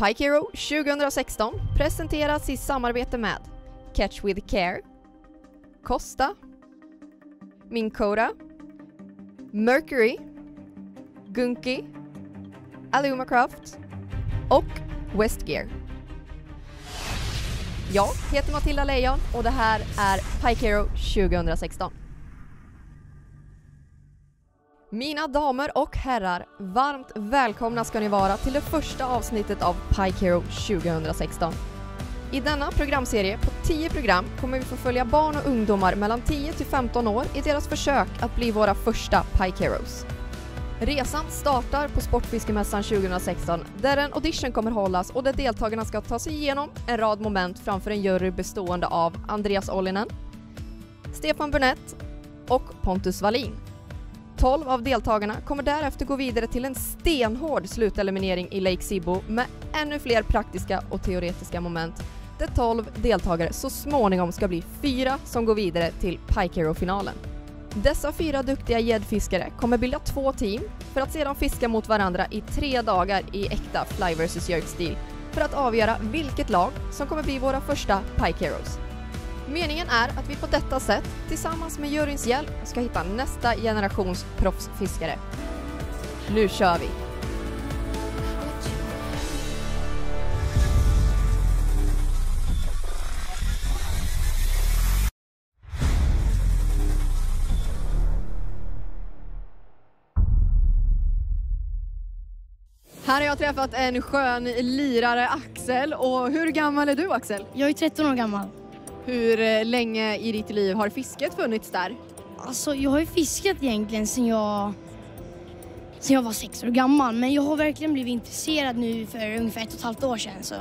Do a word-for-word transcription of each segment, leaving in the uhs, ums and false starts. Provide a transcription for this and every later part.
Pike Hero tjugo sexton presenteras i samarbete med Catch With Care, Costa, Minkota, Mercury, Gunky, AlumaCraft och Westgear. Jag heter Matilda Leijon och det här är Pike Hero tjugo sexton. Mina damer och herrar, varmt välkomna ska ni vara till det första avsnittet av Pike Hero tjugo sexton. I denna programserie på tio program kommer vi få följa barn och ungdomar mellan tio till femton år i deras försök att bli våra första Pike Heroes. Resan startar på Sportfiskemässan tjugo sexton där en audition kommer hållas och där deltagarna ska ta sig igenom en rad moment framför en jury bestående av Andreas Ollinen, Stefan Burnett och Pontus Wallin. tolv av deltagarna kommer därefter gå vidare till en stenhård sluteliminering i Lake Sibbo med ännu fler praktiska och teoretiska moment där tolv deltagare så småningom ska bli fyra som går vidare till Pike Hero-finalen. Dessa fyra duktiga gäddfiskare kommer bilda två team för att sedan fiska mot varandra i tre dagar i äkta fly versus jerk-stil för att avgöra vilket lag som kommer bli våra första Pike Heroes. Meningen är att vi på detta sätt, tillsammans med juryns hjälp, ska hitta nästa generations proffsfiskare. Nu kör vi! Här har jag träffat en skön lirare, Axel. Och hur gammal är du, Axel? Jag är tretton år gammal. Hur länge i ditt liv har fisket funnits där? Alltså, jag har ju fiskat egentligen sedan jag, sedan jag var sex år gammal. Men jag har verkligen blivit intresserad nu för ungefär ett och ett halvt år sedan. Så.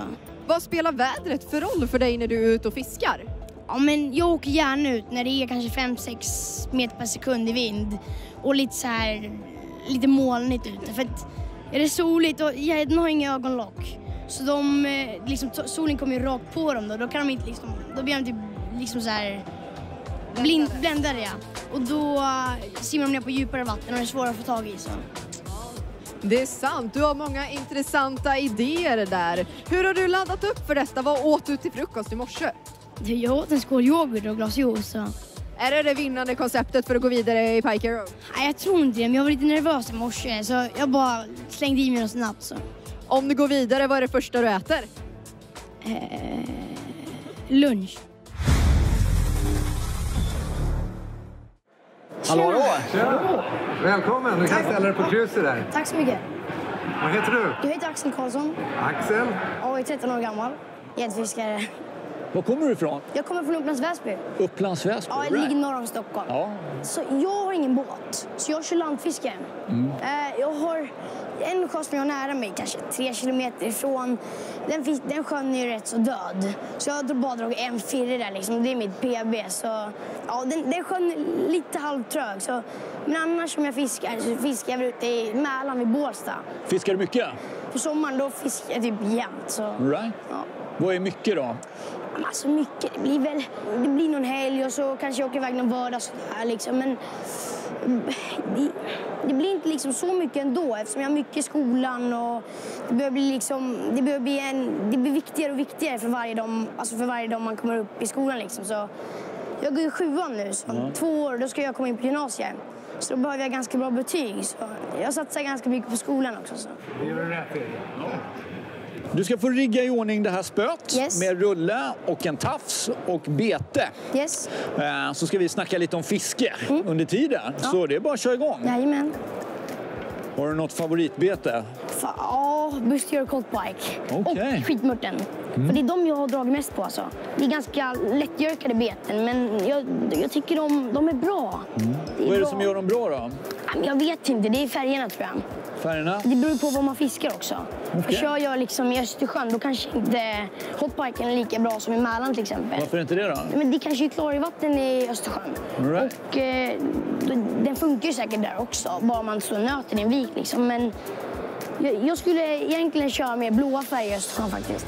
Vad spelar vädret för roll för dig när du är ute och fiskar? Ja, men jag åker gärna ut när det är kanske fem sex meter per sekund i vind. Och lite så här, lite molnigt ute. För att är det soligt och gädden har inga ögonlock. Så de, liksom, solen kommer ju rakt på dem då, då kan de inte liksom, då blir de typ liksom så här blind, bländade, ja. Och då simmar de ner på djupare vatten och det är svårare att få tag i så. Det är sant, du har många intressanta idéer där. Hur har du laddat upp för detta? Vad åt du till frukost i morse? Jag åt en skål yoghurt och glas juice. Så. Är det det vinnande konceptet för att gå vidare i Pike Hero? Nej, jag tror inte det, men jag var lite nervös i morse så jag bara slängde i mig något snabbt så. Om du går vidare, vad är det första du äter? Eh, lunch. Hallå, hallå. Tjena. Välkommen, du kan tack. Ställa dig på krysset där. Tack så mycket. Vad heter du? Jag heter Axel Karlsson. Axel? Ja, jag är tretton år gammal. Gäddfiskare. Var kommer du ifrån? Jag kommer från Upplands Väsby. Upplands Väsby? Ja, det ligger norr om Stockholm. Ja. Så jag har ingen båt, så jag kör landfiske. Mm. Eh, jag har en sjö som jag nära mig, kanske tre kilometer ifrån. Den, den sjön är ju rätt så död. Så jag har bara dragit en firre där, liksom. Det är mitt P B. Så, ja, den, den sjön är lite halvtrög. Så, men annars om jag fiskar, så fiskar jag ute i Mälaren vid Bålsta. Fiskar du mycket? På sommaren då fiskar jag typ jämt. Så, right. Ja. Vad är mycket då? Alltså mycket, det blir väl, det blir någon helg och så kanske jag åker iväg någon vardag sådär liksom, men det, det blir inte liksom så mycket ändå eftersom jag har mycket i skolan och det börjar bli liksom, det börjar bli en, det blir viktigare och viktigare för varje dag, alltså för varje dag man kommer upp i skolan liksom, så jag går i sjuan nu, så om mm. två år då ska jag komma in på gymnasiet. Så då behöver jag ganska bra betyg, så jag satsar ganska mycket på skolan också så. Det gör du rätt i. Du ska få rigga i ordning det här spöet yes. med rulle och en tafs och bete. Yes. Så ska vi snacka lite om fiske mm. under tiden. Ja. Så det är bara att köra igång. Jajamän. Har du något favoritbete? Fa ja, Bustier Cold Pike. Okay. Och skitmörten. Mm. För det är de jag har dragit mest på. Alltså. Det är ganska lättjörkade beten, men jag, jag tycker de, de är bra. Mm. Det är vad är bra. Det som gör dem bra då? Jag vet inte, det är färgerna tror jag. Färgerna? Det beror på vad man fiskar också. Okay. För kör jag liksom i Östersjön, då kanske inte hotpiken är lika bra som i Mälaren till exempel. Varför inte det då? Men det kanske är klar i vatten i Östersjön. Right. Och eh, den funkar ju säkert där också, bara man slår nöten i en vik liksom. Men jag, jag skulle egentligen köra med blåa färger i Östersjön faktiskt.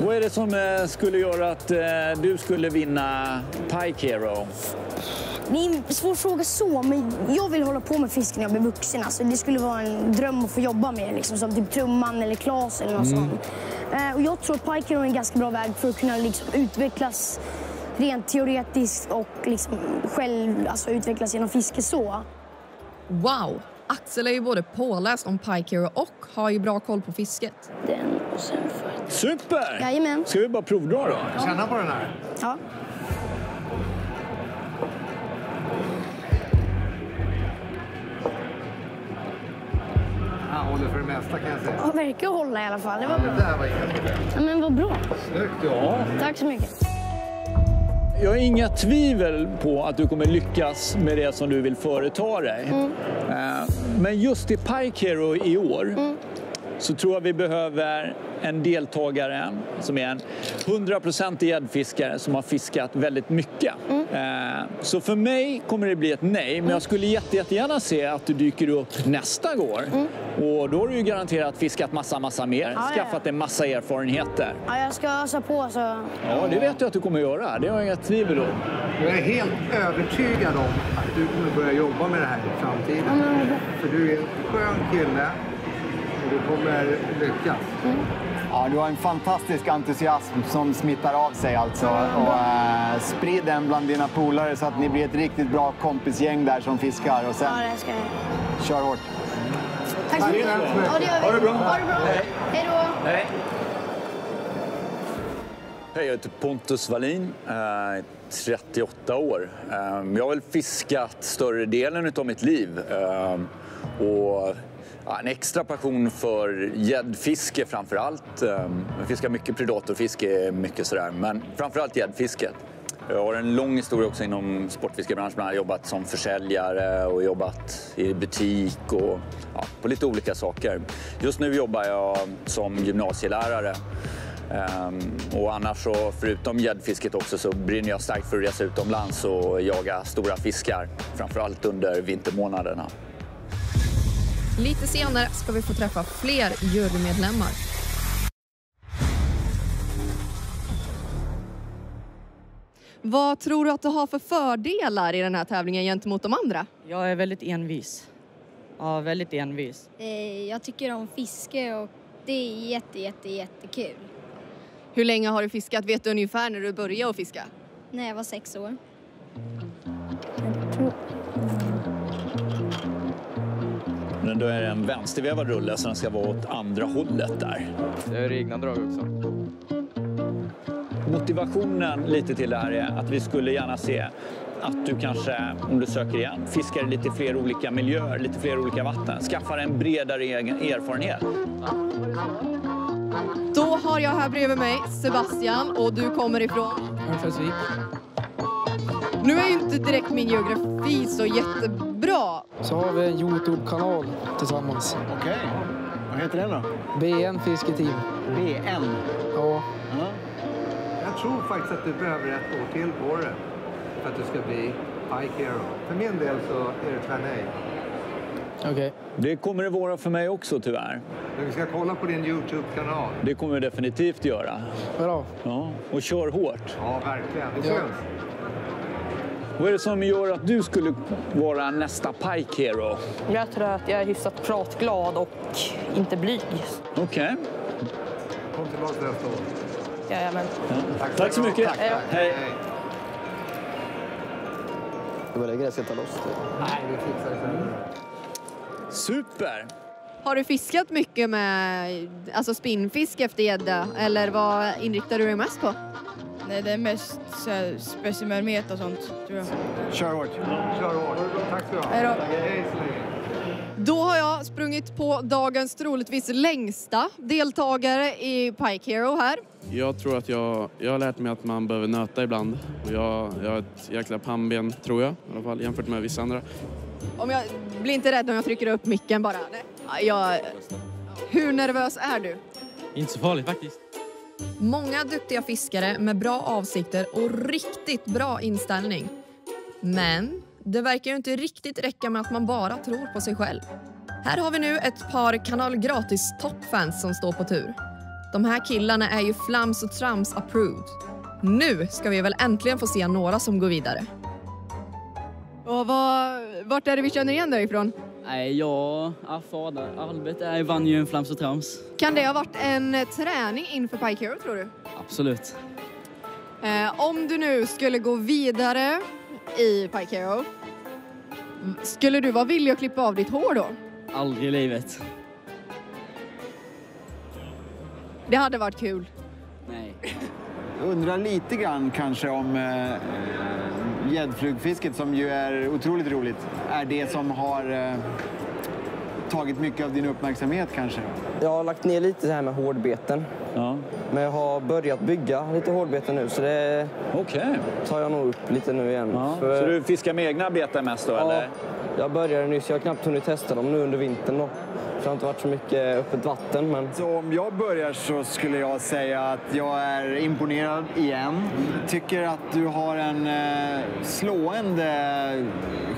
Vad är det som skulle göra att eh, du skulle vinna Pike Hero? Det är en svår fråga så, men jag vill hålla på med fisk när jag blir vuxen. Alltså, det skulle vara en dröm att få jobba med, liksom, som typ Trumman eller Klas eller något mm. sånt. Eh, och jag tror att Pike Hero är en ganska bra väg för att kunna liksom, utvecklas rent teoretiskt och liksom, själv alltså, utvecklas genom fiske så. Wow! Axel är ju både påläst om Pike Hero och har ju bra koll på fisket. Den och sen för... Super! Jajamän. Ska vi bara provdra då? Ja. Känna på den här. Ja. Han håller för det mesta kan jag säga. Ja, verkar hålla i alla fall. Det var bra. Det här var inget problem. Ja, men vad bra. Snyggt, ja. Tack så mycket. Jag har inga tvivel på att du kommer lyckas med det som du vill företa dig. Mm. Men just i Pike Hero i år mm. så tror jag vi behöver en deltagare som är en hundra procent gäddfiskare som har fiskat väldigt mycket. Mm. Så för mig kommer det bli ett nej, men jag skulle jätte, jättegärna se att du dyker upp nästa år. Mm. Och då har du ju garanterat fiskat massa, massa mer, ja, skaffat ja. en massa erfarenheter. Ja, jag ska ösa på så... Ja, det vet jag att du kommer göra. Det har jag inga tvivel om. Jag är helt övertygad om att du kommer börja jobba med det här i framtiden. Mm. För du är en skön kille. Du kommer lyckas. Mm. Ja, du har en fantastisk entusiasm som smittar av sig alltså. Och, eh, sprid den bland dina polare så att ni blir ett riktigt bra kompisgäng där som fiskar. Och sen ja, det ska jag. Kör hårt. Tack så mycket. Ja, det gör vi. Ha det bra. Ha det bra. Hej. Hej då. Hej. Hej, jag heter Pontus Wallin, eh, trettioåtta år. Eh, jag har väl fiskat större delen av mitt liv. Eh, och... Ja, en extra passion för gäddfiske framför allt. Jag fiskar mycket predatorfiske, mycket sådär, men framförallt gäddfisket. Jag har en lång historia också inom sportfiskebranschen. Jag har jobbat som försäljare och jobbat i butik och ja, på lite olika saker. Just nu jobbar jag som gymnasielärare. Och annars så, förutom gäddfisket också, så brinner jag starkt för att resa utomlands och jaga stora fiskar. Framförallt under vintermånaderna. Lite senare ska vi få träffa fler jurymedlemmar. Vad tror du att du har för fördelar i den här tävlingen gentemot de andra? Jag är väldigt envis. Ja, väldigt envis. Jag tycker om fiske och det är jätte, jätte, jättekul. Hur länge har du fiskat? Vet du ungefär när du började att fiska? När jag var sex år. Då är det en vänstervävad rulle så den ska vara åt andra hållet där. Det är egna drag också. Motivationen lite till det här är att vi skulle gärna se att du kanske, om du söker igen, fiskar lite fler olika miljöer, lite fler olika vatten. Skaffar en bredare egen erfarenhet. Då har jag här bredvid mig Sebastian och du kommer ifrån... Örnsköldsvik. Nu är inte direkt min geografi så jättebra. Så har vi en YouTube-kanal tillsammans. Okej. Okay. Vad heter den då? B N Fiske Team. B N? Ja. Mm. Jag tror faktiskt att du behöver ett år till på det för att du ska bli Pike Hero. För min del så är det tvär nej. Okej. Okay. Det kommer det vara för mig också tyvärr. Men vi ska kolla på din YouTube-kanal. Det kommer vi definitivt göra. Bra. Ja. Och kör hårt. Ja, verkligen. Det syns. Ja. Vad är det som gör att du skulle vara nästa Pike Hero? Jag tror att jag är hyfsat pratglad och inte blyg. Okej. Okay. Kom tillbaka nästa år. Jajamän. Ja. Tack, Tack så mycket. Tack. Hej. Hej. Det var det grejen att ta loss det. Nej, vi fixar det sen. Super! Har du fiskat mycket med alltså spinnfisk efter gädda? Eller vad inriktar du dig mest på? Nej, det är mest specimermet och sånt, tror jag. Kör hårt. Kör hårt. Tack så mycket. Hej då. Då har jag sprungit på dagens troligtvis längsta deltagare i Pike Hero här. Jag tror att jag, jag har lärt mig att man behöver nöta ibland. Och jag, jag har ett jäkla pannben, tror jag, i alla fall, jämfört med vissa andra. Om jag blir inte rädd om jag trycker upp micken bara. Jag, hur nervös är du? Inte så farligt faktiskt. Många duktiga fiskare med bra avsikter och riktigt bra inställning. Men det verkar ju inte riktigt räcka med att man bara tror på sig själv. Här har vi nu ett par Kanal Gratis toppfans som står på tur. De här killarna är ju flams och trams approved. Nu ska vi väl äntligen få se några som går vidare. Och vad, vart är det vi känner igen dig ifrån? Nej, jag, fader, Albert är vann ju en flams och trams. Kan det ha varit en träning inför Pike Hero, tror du? Absolut. Eh, om du nu skulle gå vidare i Pike Hero, skulle du vara villig att klippa av ditt hår då? Aldrig i livet. Det hade varit kul. Nej. Jag undrar lite grann kanske om eh, gäddflugfisket, som ju är otroligt roligt, är det som har eh, tagit mycket av din uppmärksamhet kanske? Jag har lagt ner lite det här med hårdbeten. Ja. Men jag har börjat bygga lite hårdbeten nu, så det okay. tar jag nog upp lite nu igen. Ja. För... Så du fiskar med egna beten mest då? Ja, eller? Jag började nyss. Jag har knappt hunnit testa dem nu under vintern då. Det har inte varit så mycket öppet vatten. Men... Så om jag börjar så skulle jag säga att jag är imponerad igen. Tycker att du har en eh, slående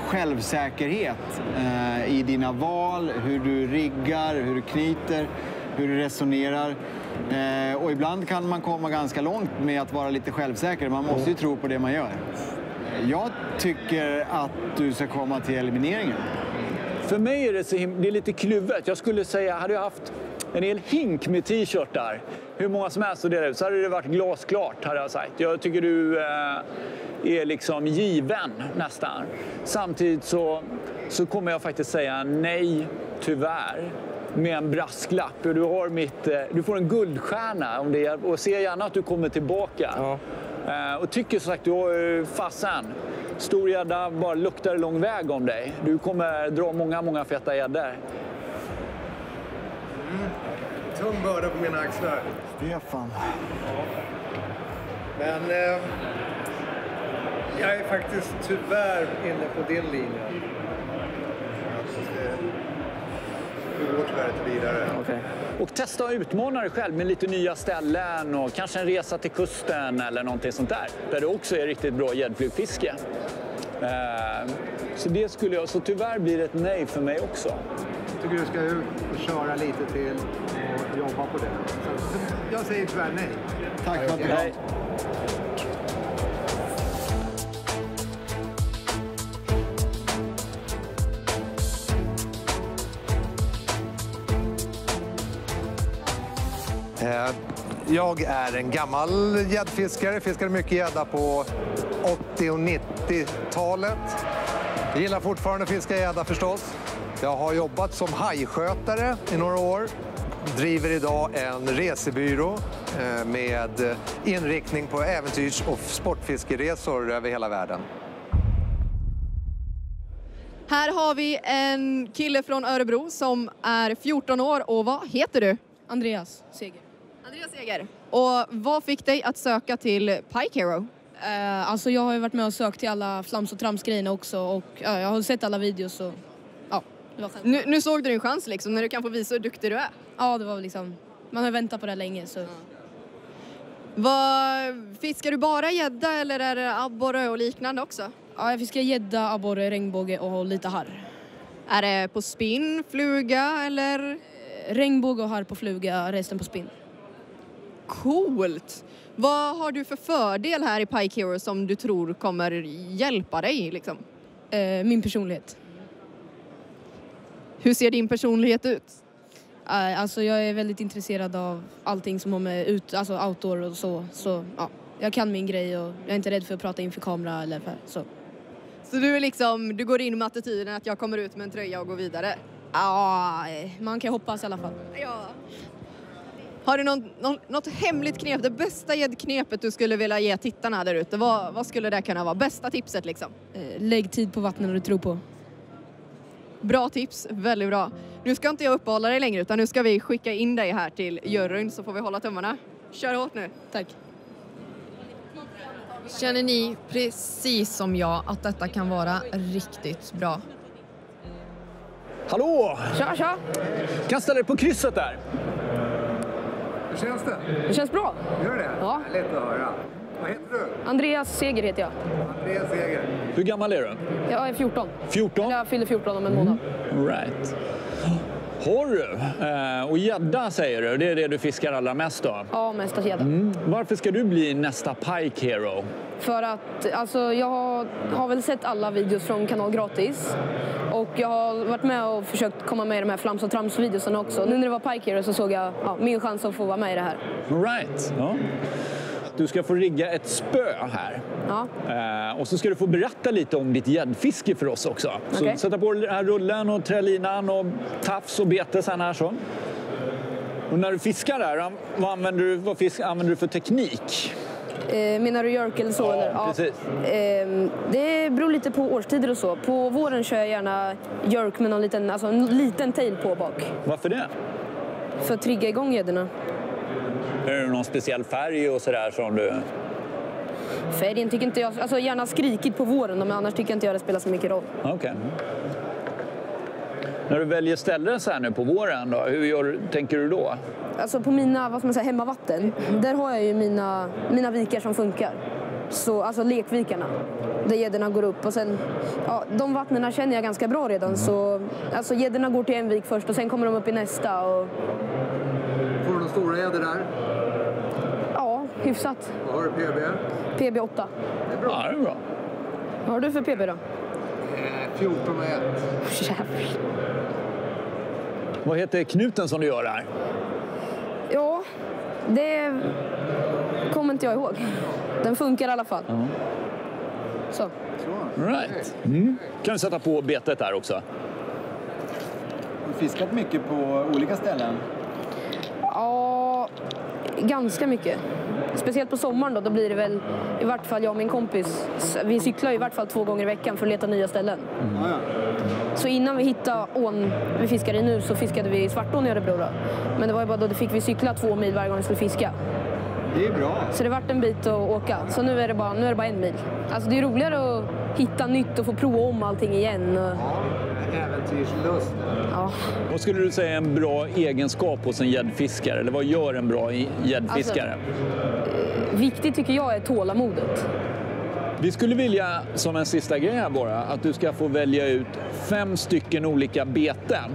självsäkerhet eh, i dina val. Hur du riggar, hur du knyter, hur du resonerar. Eh, och ibland kan man komma ganska långt med att vara lite självsäker. Man måste ju tro på det man gör. Jag tycker att du ska komma till elimineringen. För mig är det, så det är lite kluvet. Jag skulle säga, hade jag haft en hel hink med t-shirtar, hur många som helst att dela ut, så hade det varit glasklart, hade jag sagt. Jag tycker du eh, är liksom given nästan. Samtidigt så, så kommer jag faktiskt säga nej, tyvärr, med en brasklapp. Du, har mitt, eh, du får en guldstjärna om det, och ser gärna att du kommer tillbaka. Ja. Eh, och tycker som sagt, du har fasen. Stor gädda bara luktar lång väg om dig. Du kommer dra många, många feta gäddor. Mm. Tung börda på mina axlar. Stefan. Ja. Men eh, jag är faktiskt tyvärr inne på din linje. Du går tyvärr inte vidare. Okay. Och testa och utmana dig själv med lite nya ställen och kanske en resa till kusten eller någonting sånt där. Där det också är riktigt bra gäddflugfiske. Uh, så det skulle jag, så tyvärr blir det ett nej för mig också. Jag tycker du ska ut och köra lite till och jobba på det. Så, jag säger tyvärr nej. Tack för att du kom. Jag är en gammal gäddfiskare, fiskade mycket gädda på åttio- och nittiotalet. Jag gillar fortfarande att fiska gädda förstås. Jag har jobbat som hajskötare i några år. Driver idag en resebyrå med inriktning på äventyrs- och sportfiskeresor över hela världen. Här har vi en kille från Örebro som är fjorton år, och vad heter du? Andreas Seger. Andreas Seger. Och vad fick dig att söka till Pike Hero? Eh, alltså jag har ju varit med och sökt till alla flams- och tramsgrejerna också. Och ja, jag har sett alla videos och ja, det var nu, nu såg du din chans liksom, när du kan få visa hur duktig du är. Ja, det var liksom, man har väntat på det länge så. Mm. Vad, fiskar du bara gädda eller är det abborre och liknande också? Ja, jag fiskar gädda, abborre, regnbåge och lite harr. Är det på spinn, fluga eller? Regnbåge och harr på fluga, resten på spinn. Coolt! Vad har du för fördel här i Pike Hero som du tror kommer hjälpa dig liksom? Eh, min personlighet. Hur ser din personlighet ut? Eh, alltså jag är väldigt intresserad av allting som har med ut, alltså outdoor och så. Så ja, jag kan min grej och jag är inte rädd för att prata inför kamera eller för, så. Så du är liksom, du går in med attityden att jag kommer ut med en tröja och går vidare? Ja, man kan hoppas i alla fall. Ja. Har du någon, någon, något hemligt knep, det bästa gäddknepet du skulle vilja ge tittarna där ute? Vad, vad skulle det kunna vara? Bästa tipset liksom? Lägg tid på vattnet du tror på. Bra tips, väldigt bra. Nu ska inte jag uppehålla dig längre, utan nu ska vi skicka in dig här till juryn, så får vi hålla tummarna. Kör hårt nu. Tack. Känner ni precis som jag att detta kan vara riktigt bra? Hallå! Tja, tja! Kan ställa dig på krysset där. Hur känns det? Det känns bra. Gör det? Ja. Lätt att höra. Vad heter du? Andreas Seger heter jag. Andreas Seger. Hur gammal är du? Jag är fjorton. fjorton? Eller jag fyller fjorton om en månad. Mm. Right. Har du? Eh, och gädda säger du, det är det du fiskar allra mest då? Ja, mest av gädda. Mm. Varför ska du bli nästa Pike Hero? För att alltså, jag har, har väl sett alla videos från Kanal Gratis. Och jag har varit med och försökt komma med i de här flams och trams videoserna också. Nu när det var Pike Hero så såg jag ja, min chans att få vara med i det här. Right, ja. Du ska få rigga ett spö här. Ja. Eh, och så ska du få berätta lite om ditt gäddfiske för oss också. Okay. Så sätta på den här rullen och trälinan och tafs och bete sen här så. Och när du fiskar där, vad använder du, vad fisk, använder du för teknik? Eh, menar du jerk eller så? Ja, eller? Ja. Precis. Eh, det beror lite på årstider och så. På våren kör jag gärna jerk med någon liten, alltså en liten tail på bak. Varför det? För att trigga igång gäddorna. Är det någon speciell färg och sådär som du... Färgen tycker inte jag... Alltså gärna skrikigt på våren, men annars tycker jag inte jag det spelar så mycket roll. Okej. Okay. När du väljer ställen så här nu på våren då, hur gör, tänker du då? Alltså på mina, vad ska man säga, hemmavatten, där har jag ju mina, mina vikar som funkar. Så, alltså lekvikarna, där gäddorna går upp och sen, ja, de vattnena känner jag ganska bra redan. Så, alltså gäddorna går till en vik först och sen kommer de upp i nästa och... Får du några stora gäddor där? Ja, hyfsat. Vad har du P B? P B åtta. Det är bra. Ja, det är bra. Vad har du för P B då? fjorton och ett. Jävlar. Vad heter knuten som du gör här? Ja, det kommer inte jag ihåg. Den funkar i alla fall. Mm. Så. Right. Mm. Kan du sätta på betet här också? Har du fiskat mycket på olika ställen? Ja, ganska mycket. Speciellt på sommaren då, då blir det väl i vart fall jag och min kompis, vi cyklar i vart fall två gånger i veckan för att leta nya ställen. Mm. Så innan vi hittade ån vi fiskar i nu så fiskade vi i Svartån i Örebro då. Men det var ju bara då det fick vi cykla två mil varje gång vi skulle fiska. Det är bra. Så det vart en bit att åka. Så nu är det bara, nu är det bara en mil. Alltså det är roligare att hitta nytt och få prova om allting igen. Ja, äventyrslust. Ja. Vad skulle du säga är en bra egenskap hos en gäddfiskare? Eller vad gör en bra gäddfiskare? Alltså, viktigt tycker jag är tålamodet. Vi skulle vilja, som en sista grej här bara, att du ska få välja ut fem stycken olika beten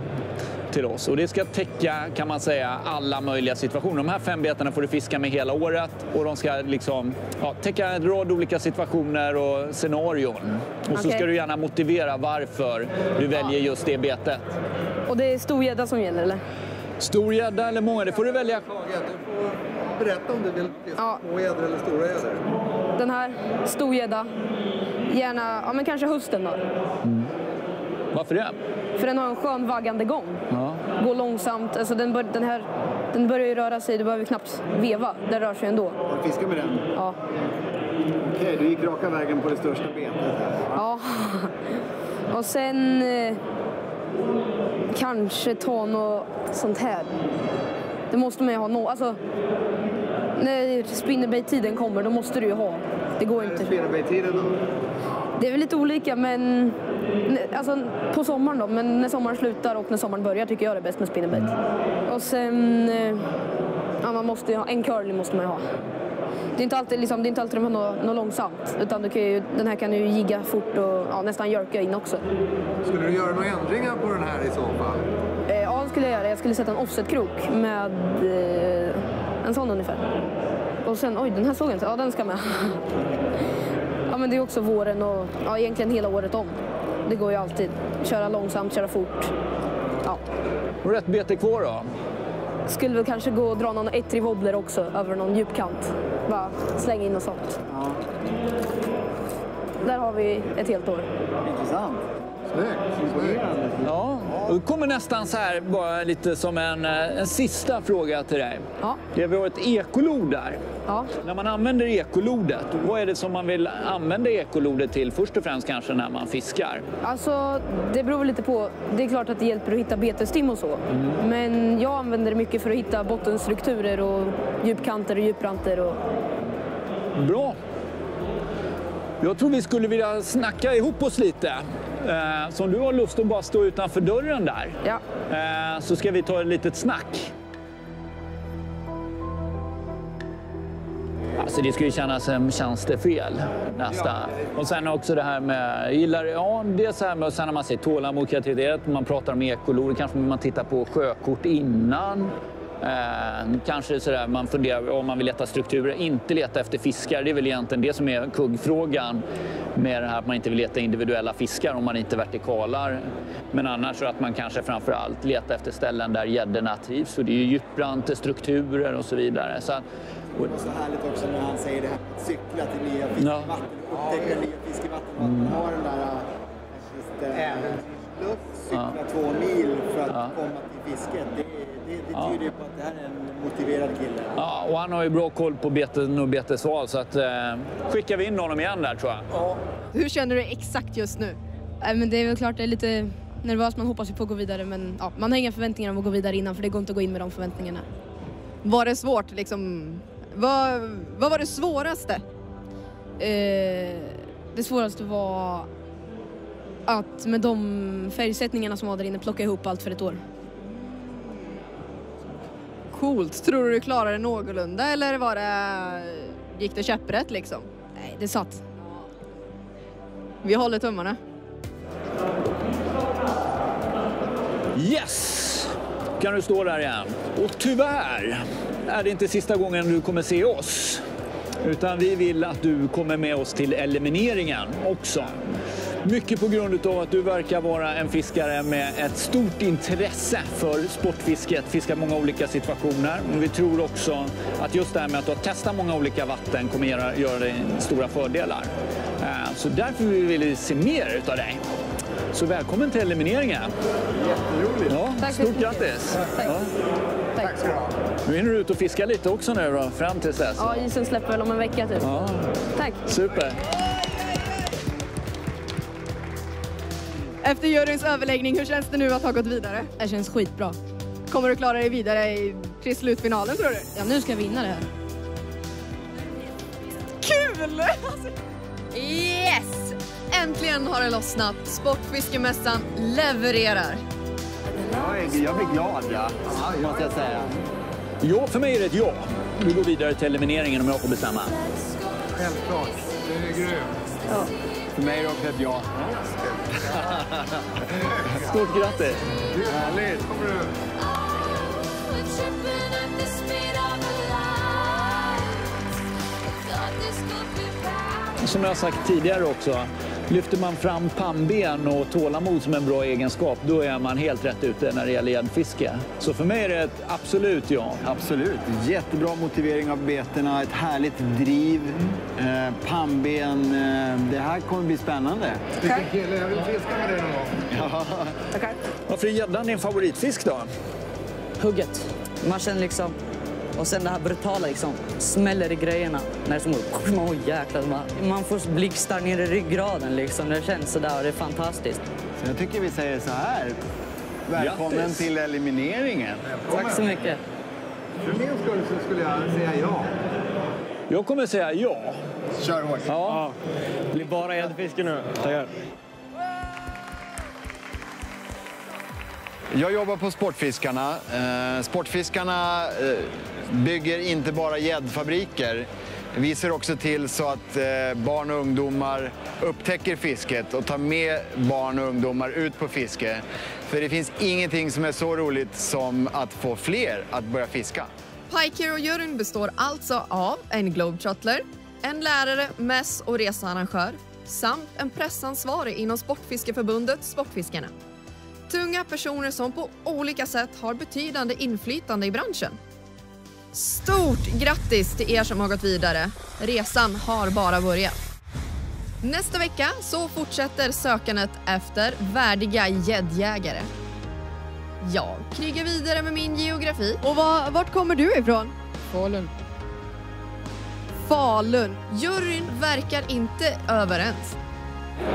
till oss. Och det ska täcka, kan man säga, alla möjliga situationer. De här fem betarna får du fiska med hela året och de ska liksom, ja, täcka en rad olika situationer och scenarion. Och okay. Så ska du gärna motivera varför du väljer just det betet. Och det är stor gädda som gäller, eller? Stor gädda eller många, det får du välja. Du får berätta om du vill ja. Små gäddor eller stora gäddor. Den här, stor gädda. Gärna, ja men kanske hösten då. Mm. Varför det? För den har en skön vaggande gång. Ja. Går långsamt. Alltså den, bör, den, här, den börjar ju röra sig. Du behöver knappt veva. Den rör sig ändå. Du fiskar med den? Ja. Okej, du gick raka vägen på det största benet. Ja. Och sen... Eh, kanske ta något sånt här. Det måste man ju ha något. Alltså... När spinnerbait-tiden kommer, då måste du ju ha. Det går inte. Spinnerbait-tiden då? Det är väl lite olika, men... Alltså på sommaren då, men när sommaren slutar och när sommaren börjar tycker jag det är bäst med spinnerbait. Och sen, ja, man måste ju ha, en curly måste man ju ha. Det är inte alltid, liksom, det är inte alltid de har något, något långsamt, utan du kan ju, den här kan ju jigga fort och ja, nästan jerka in också. Skulle du göra några ändringar på den här i så fall? Eh, ja, det skulle jag göra. Jag skulle sätta en offset-krok med eh, en sån ungefär. Och sen, oj den här såg jag inte, ja den ska med. Ja men det är också våren och ja, egentligen hela året om. Det går ju alltid. Köra långsamt, köra fort. Ja. Och rätt bete kvar då? Skulle väl kanske gå och dra någon ettrig wobbler också över någon djupkant. Bara slänga in något sånt. Ja. Där har vi ett helt år. Intressant. Snyggt. Ja. Och det kommer nästan så här bara lite som en, en sista fråga till dig. Ja. Det vi har ett ekolod där. Ja. När man använder ekolodet, vad är det som man vill använda ekolodet till först och främst kanske när man fiskar? Alltså det beror lite på, det är klart att det hjälper att hitta betesstim och så. Mm. Men jag använder det mycket för att hitta bottenstrukturer och djupkanter och djupranter. Och... Bra. Jag tror vi skulle vilja snacka ihop oss lite. Eh, så om du har lust att bara stå utanför dörren där, ja. eh, så ska vi ta ett litet snack. Alltså det skulle ju kännas som känns det fel nästan. Och sen också det här med, gillar ja det är så här med, och sen när man ser tålamod, kreativitet, man pratar om ekolor, kanske man tittar på sjökort innan. Eh, kanske sådär man funderar om man vill leta strukturer, inte leta efter fiskar. Det är väl egentligen det som är kuggfrågan med det här att man inte vill leta individuella fiskar om man inte vertikalar. Men annars så att man kanske framförallt letar efter ställen där gäddorna trivs. Och det är ju djupbrant, strukturer och så vidare. Så att, och... Det är så härligt också när han säger det här att cykla till nya fisk i vatten, ja. Upptäcka nya fisk i vatten, och mm. ha den där just, äh, äventyrsluft, cykla ja. två mil för att ja. komma till fisket. Det är... Det, det ja. tyder ju på att det här är en motiverad kille. Ja, och han har ju bra koll på beten och betesval, så att eh, skickar vi in honom igen där tror jag. Ja. Hur känner du exakt just nu? Äh, men det är väl klart, det är lite nervöst, man hoppas ju på att gå vidare, men ja, man har inga förväntningar om att gå vidare innan, för det går inte att gå in med de förväntningarna. Var det svårt liksom? Vad, vad var det svåraste? Eh, det svåraste var att med de färgsättningarna som var där inne plocka ihop allt för ett år. Coolt. Tror du du klarade det någorlunda eller var det... gick det käpprätt liksom? Nej, det satt. Vi håller tummarna. Yes! Kan du stå där igen? Och tyvärr är det inte sista gången du kommer se oss. Utan vi vill att du kommer med oss till elimineringen också. Mycket på grund av att du verkar vara en fiskare med ett stort intresse för sportfisket. Fiskar många olika situationer. Men vi tror också att just det här med att du har testat många olika vatten kommer göra, göra dig stora fördelar. Så därför vill vi se mer av dig. Så välkommen till elimineringen. Jätteroligt. Ja, tack, stort grattis. Tack. Ja. Tack ska du ha. Nu är du ute och fiskar lite också nu då, fram tills dess. Ja, isen släpper väl om en vecka typ. Ja. Tack. Super. Efter juryns överläggning, hur känns det nu att ha gått vidare? Det känns skitbra. Kommer du klara dig vidare till slutfinalen tror du? Ja, nu ska jag vinna det här. Kul! Yes! Äntligen har det lossnat. Sportfiskemässan levererar. Jag blir glad, ja. Ja, måste jag säga. Ja, för mig är det ett ja. Vi går vidare till elimineringen om jag får bestämma. Självklart. Det är grymt. Ja. För mig är det också ett ja. Stort grattis. Det är härligt. Kommer du? Som jag har sagt tidigare också, lyfter man fram pannben och tålamod som en bra egenskap, då är man helt rätt ute när det gäller gäddfiske. Så för mig är det ett absolut ja. Absolut. Jättebra motivering av beterna, ett härligt driv, mm. eh, pannben. Eh, det här kommer bli spännande. Vilken kille, jag vill fiska med dig någon gång. Ja. Okay. Varför är gäddan din favoritfisk då? Hugget. Man känner liksom... Och sen det här brutala liksom, smäller i grejerna. När det som åh oh, jäklar, man, man får blixtar ner i ryggraden liksom. Det känns sådär och det är fantastiskt. Så jag tycker vi säger så här. Välkommen Grattis. till elimineringen. Välkommen. Tack så mycket. För min skull så skulle jag säga ja. Jag kommer säga ja. Kör hårt. Ja. Det blir bara gäddfiske nu. Tackar. Jag jobbar på Sportfiskarna. Eh, sportfiskarna eh, bygger inte bara gäddfabriker. Vi ser också till så att eh, barn och ungdomar upptäcker fisket och tar med barn och ungdomar ut på fiske. För det finns ingenting som är så roligt som att få fler att börja fiska. Pike Hero-juryn består alltså av en globetrottler, en lärare, mäss- och researrangör samt en pressansvarig inom Sportfiskeförbundet Sportfiskarna. Tunga personer som på olika sätt har betydande inflytande i branschen. Stort grattis till er som har gått vidare. Resan har bara börjat. Nästa vecka så fortsätter sökandet efter värdiga gäddjägare. Jag krigar vidare med min geografi. Och var, vart kommer du ifrån? Falun. Falun. Juryn verkar inte överens.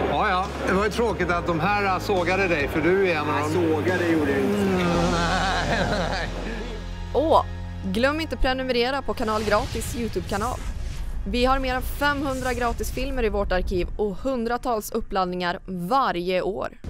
Ja, ja. Det var ju tråkigt att de här sågade dig, för du är en av dem. Sågade gjorde jag inte. Och glöm inte prenumerera på Kanal Gratis YouTube-kanal. Vi har mer än femhundra gratisfilmer i vårt arkiv och hundratals uppladdningar varje år.